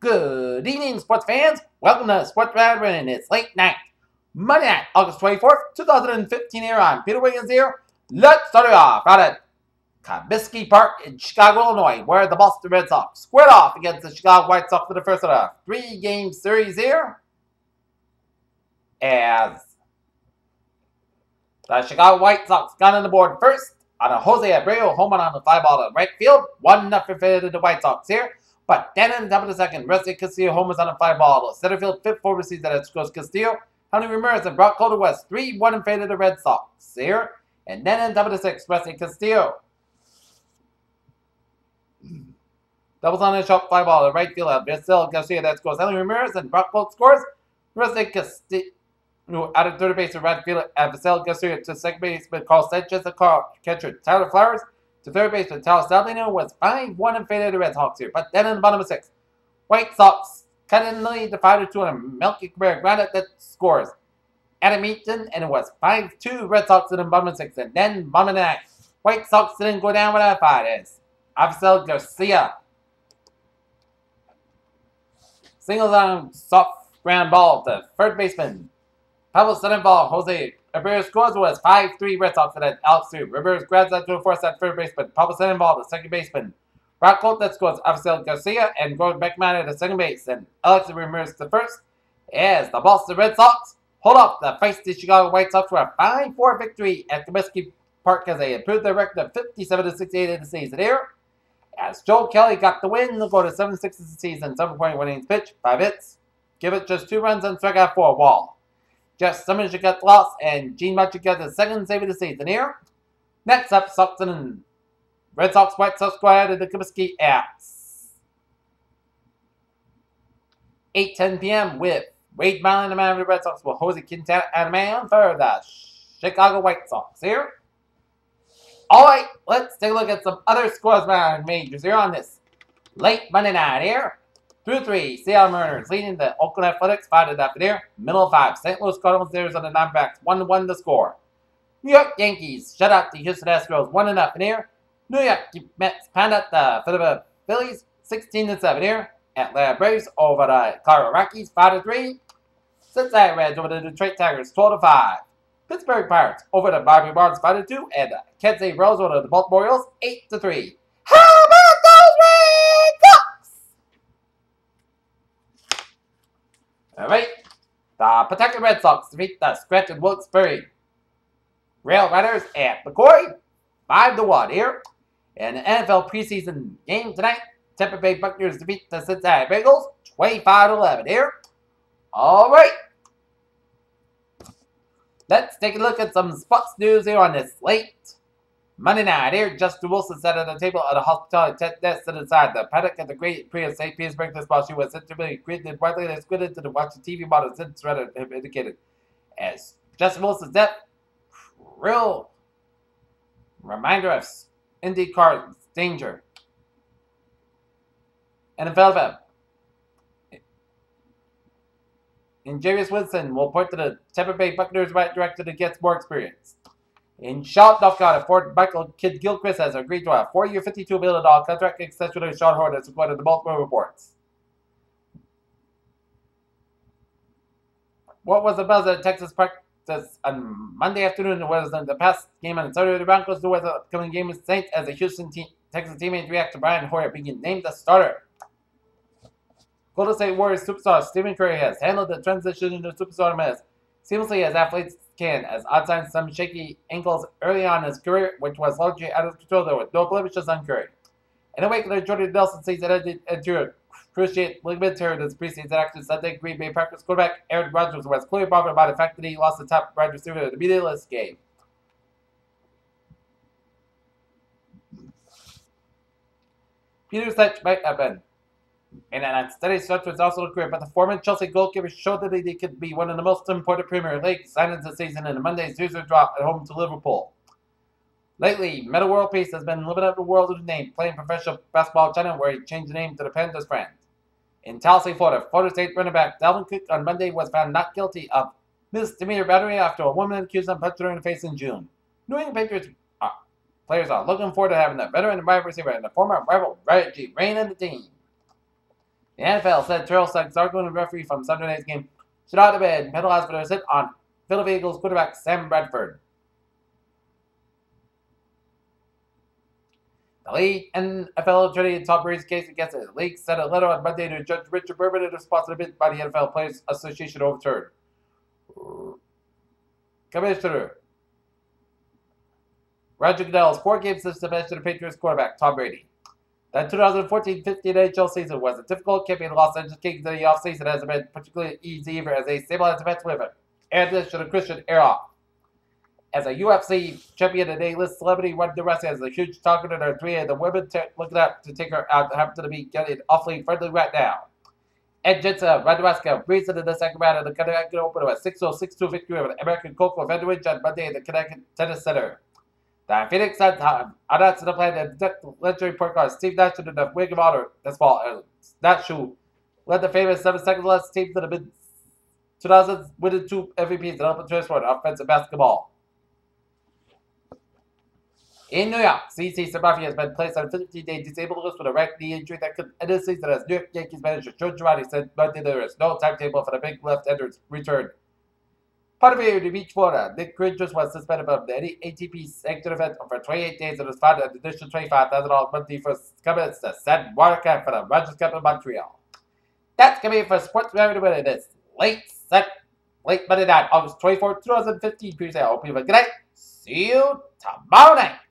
Good evening, sports fans. Welcome to Sports Bad Running. It's late night, Monday night, August 24th, 2015 here on Peter Williams here. Let's start it off out at Comiskey Park in Chicago, Illinois, where the Boston Red Sox squared off against the Chicago White Sox for the first of the three-game series here. As the Chicago White Sox got on the board first on a Jose Abreu home run on the fly ball to right field. 1-0 for the White Sox here. But then in the top of the second, Rusney Castillo homers on a fly ball to center field. Fifth forward receives that at scores Castillo. Henry Ramirez and Brock Holt West 3-1 in favor of the Red Sox here. And then in the top of the sixth, Rusney Castillo doubles on a short fly ball to right field. Avisaíl García that scores Henry Ramirez and Brock Holt scores. Rusney Castillo out of third base to right field. Avisaíl García to second base with Carl Sanchez and catcher Tyler Flowers. To third base with Tyler Saldino was 5-1 in favor of the Red Sox here. But then in the bottom of six, White Sox cut in the lead to 5-2 on a Melky Cabrera groundout that scores Adam Eaton, and it was 5-2 Red Sox in the bottom of six. And then bottom of the ninth, White Sox didn't go down without a fight as Avisaíl García singles on soft ground ball to third baseman Pablo Sandoval. Jose Abreu scores. Was 5-3 Red Sox and then Alex Rivers. Rivers grabs that to enforce that third baseman. Pablo Sandoval, the second baseman. Brock Holt that scores Avisaíl García and Gordon Beckman at the second base. And Alex Rivers the first as the Boston Red Sox hold off the feisty Chicago White Sox for a 5-4 victory at Comiskey Park as they improved their record of 57-68 in the season here. As Joel Kelly got the win, they'll go to 7-6 in the season. 7.1 innings pitch, 5 hits. Give it just 2 runs and strike out for a walk. Jeff Simmons should get the loss, and Gene Mott should get the second save of the season here. Next up, Sox and Red Sox White Sox squad at the Comiskey at 8:10 p.m. with Wade Malin, the man of the Red Sox, with Jose Quintana, and man for the Chicago White Sox here. All right, let's take a look at some other scores by majors here on this late Monday night here. Through 3, Seattle Mariners leading the Oakland Athletics 5-0 there. Middle 5, St. Louis Cardinals there on the non-backs 1-1 the score. New York Yankees shut out the Houston Astros 1-0 there. New York Mets pound out the Philadelphia Phillies 16-7 here. Atlanta Braves over the Colorado Rockies 5-3. Cincinnati Reds over the Detroit Tigers 12-5. Pittsburgh Pirates over the Bobby Barnes 5-2, and the Kansas City Royals over the Baltimore Orioles 8-3. How about alright, the Pawtucket Red Sox defeat the Scranton Wilkes-Barre Rail Riders at McCoy 5-1 here. And the NFL preseason game tonight, Tampa Bay Buccaneers defeat the Cincinnati Bengals 25-11 here. Alright, let's take a look at some sports news here on this late Monday night here. Justin Wilson sat at the table at a hospitality tent that set aside the paddock at the Great Prix of St. Petersburg. This while she was intermittently greeted widely and squinted to the watching TV model since Reddit indicated. As Justin Wilson's death, real reminder of IndyCar's danger. NFL and Jameis Winston will point to the Tampa Bay Buccaneers right director that gets more experience. In Charlotte, North Carolina, Ford Michael Kidd Gilchrist has agreed to a 4-year, $52 million contract extension with Sean Horner, according to the Baltimore Reports. What was the buzz at Texas practice on Monday afternoon was in the past game on Saturday. The Broncos do as the upcoming game with Saints as the Houston Texas teammates react to Brian Hoyer being named the starter. Golden State Warriors superstar Stephen Curry has handled the transition into superstar as seamlessly as athletes can, as odd times some shaky ankles early on in his career, which was largely out of control though with no blemishes on Curry. In a wake of Jordan Nelson sees that anterior cruciate ligament tear in his preseason action Sunday, Green Bay Packers quarterback Aaron Rodgers was clearly bothered by the fact that he lost the top wide receiver in the media list game. Peter Sech might have been and an unsteady start to his Arsenal career, but the former Chelsea goalkeeper showed that he could be one of the most important Premier League signings this season in a Monday's loser drop at home to Liverpool. Lately, Metal World Peace has been living up the world with his name, playing professional basketball in China, where he changed the name to the Panthers brand. In Tallahassee, Florida, Florida State running back Dalvin Cook on Monday was found not guilty of misdemeanor battery after a woman accused him of punching her in the face in June. New England Patriots players are looking forward to having the veteran wide receiver and the former rival Reggie Wayne on the team. The NFL said Terrell Suggs, the referee from Sunday night's game, should not have been penalized for their hit on Philadelphia Eagles quarterback Sam Bradford. The league NFL traded Tom Brady's case against it. The league sent a letter on Monday to Judge Richard Berman in response to a bid by the NFL Players Association overturned. Commissioner Roger Goodell's four-game system edged to the Patriots quarterback Tom Brady. That 2014-15 NHL season was a difficult campaign. The Los Angeles Kings in the offseason hasn't been particularly easy for as a stabilized defense with it. And this should a Christian era. As a UFC champion and A-list celebrity, one wrestling has a huge target on her three, and the women looking up to take her out happen to be getting awfully friendly right now. Ed Jensen, Radwaska, reason in the second round of the Connecticut Open with a 6-0-6-2 victory over the American Coco Federation on Monday in the Connecticut Tennis Center. The Phoenix Suns announced the plan to induct legendary point guard Steve Nash into the Ring of Honor this fall, and Nash, who led the famous 7-second-less team to the mid-2000s, winning 2 MVPs and helping transform offensive basketball. In New York, CC Sabathia has been placed on a 15-day disabled list with a right knee injury that could end the season, as New York Yankees manager Joe Girardi said Monday there is no timetable for the big left-hander's return. Part of it to Beach, Florida, Nick Kyrgios was suspended from the ATP sanctioned event for 28 days and was fined an additional $25,000 monthly for comments to San Juan Camp for the Rogers Cup in Montreal. That's going to be for Sports Gravity Winner this late Monday night, August 24, 2015. Peace out. Hope you have a good night. See you tomorrow night.